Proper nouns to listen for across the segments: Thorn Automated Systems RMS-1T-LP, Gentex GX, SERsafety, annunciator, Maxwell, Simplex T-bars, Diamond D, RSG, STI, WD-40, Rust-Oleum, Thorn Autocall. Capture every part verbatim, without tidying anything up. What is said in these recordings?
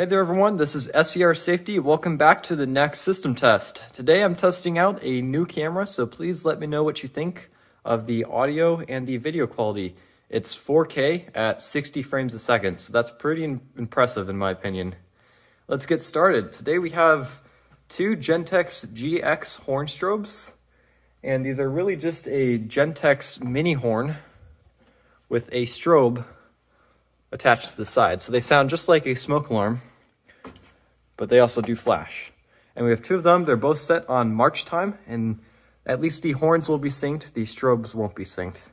Hey there everyone, this is SERsafety. Welcome back to the next system test. Today I'm testing out a new camera, so please let me know what you think of the audio and the video quality. It's four K at sixty frames a second, so that's pretty impressive in my opinion. Let's get started. Today we have two Gentex G X horn strobes, and these are really just a Gentex mini horn with a strobe attached to the side. So they sound just like a smoke alarm, but they also do flash. And we have two of them. They're both set on march time, and at least the horns will be synced. The strobes won't be synced.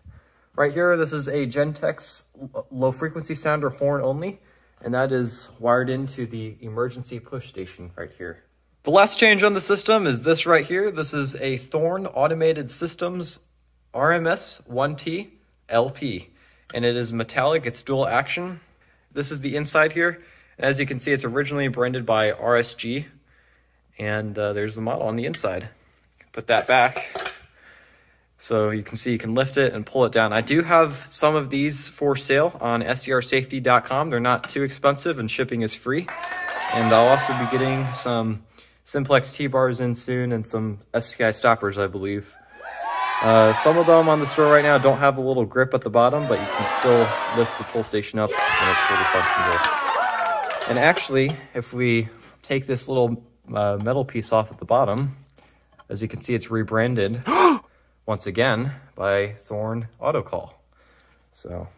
Right here, this is a Gentex low frequency sounder horn only, and that is wired into the emergency push station right here. The last change on the system is this right here. This is a Thorn Automated Systems R M S one T L P. And it is metallic, it's dual action. This is the inside here. And as you can see, it's originally branded by R S G. And uh, there's the model on the inside. Put that back. So you can see you can lift it and pull it down. I do have some of these for sale on S E R safety dot com. They're not too expensive and shipping is free. And I'll also be getting some Simplex T-bars in soon and some S T I stoppers, I believe. Uh, some of them on the store right now don't have a little grip at the bottom, but you can still lift the pull station up and it's pretty functional. And actually, if we take this little uh, metal piece off at the bottom, as you can see, it's rebranded once again by Thorn Autocall. So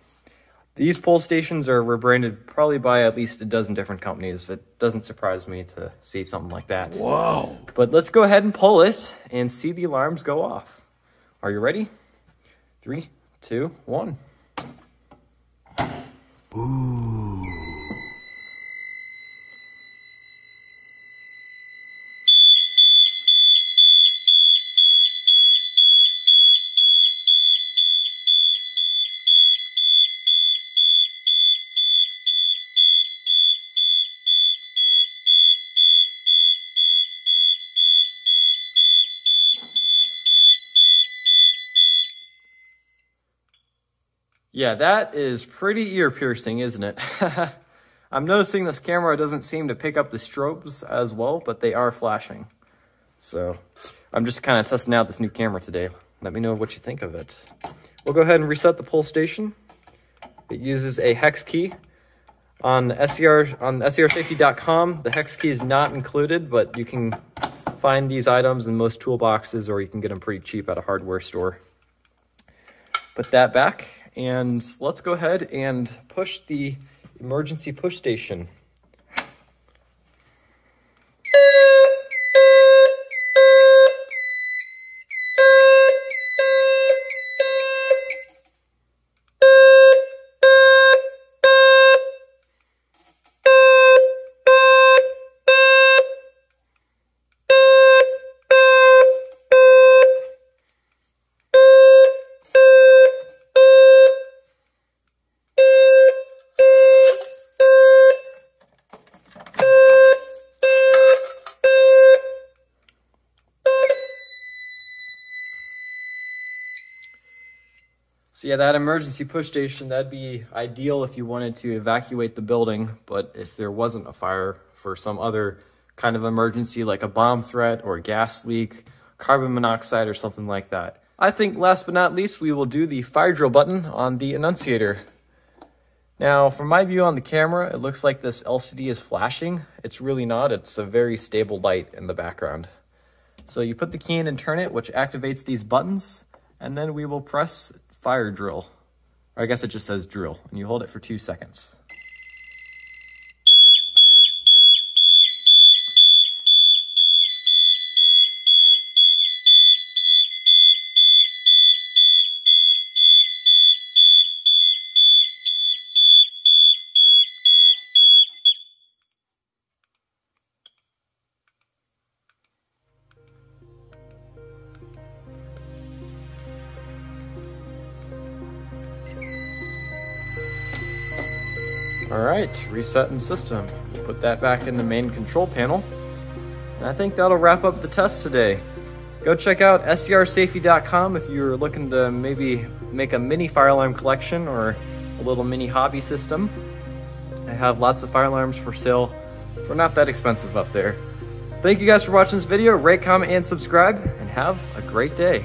these pull stations are rebranded probably by at least a dozen different companies. It doesn't surprise me to see something like that. Whoa! But let's go ahead and pull it and see the alarms go off. Are you ready? Three, two, one. Ooh. Yeah, that is pretty ear-piercing, isn't it? I'm noticing this camera doesn't seem to pick up the strobes as well, but they are flashing. So I'm just kind of testing out this new camera today. Let me know what you think of it. We'll go ahead and reset the pull station. It uses a hex key. On S E R safety dot com, the hex key is not included, but you can find these items in most toolboxes, or you can get them pretty cheap at a hardware store. Put that back. And let's go ahead and push the emergency push station. So yeah, that emergency push station, that'd be ideal if you wanted to evacuate the building, but if there wasn't a fire for some other kind of emergency like a bomb threat or a gas leak, carbon monoxide or something like that. I think last but not least, we will do the fire drill button on the annunciator. Now, from my view on the camera, it looks like this L C D is flashing. It's really not, it's a very stable light in the background. So you put the key in and turn it, which activates these buttons, and then we will press fire drill, or I guess it just says drill, and you hold it for two seconds. All right, resetting system. We'll put that back in the main control panel. And I think that'll wrap up the test today. Go check out S E R safety dot com if you're looking to maybe make a mini fire alarm collection or a little mini hobby system. I have lots of fire alarms for sale We're not that expensive up there. Thank you guys for watching this video. Rate, comment, and subscribe, and have a great day.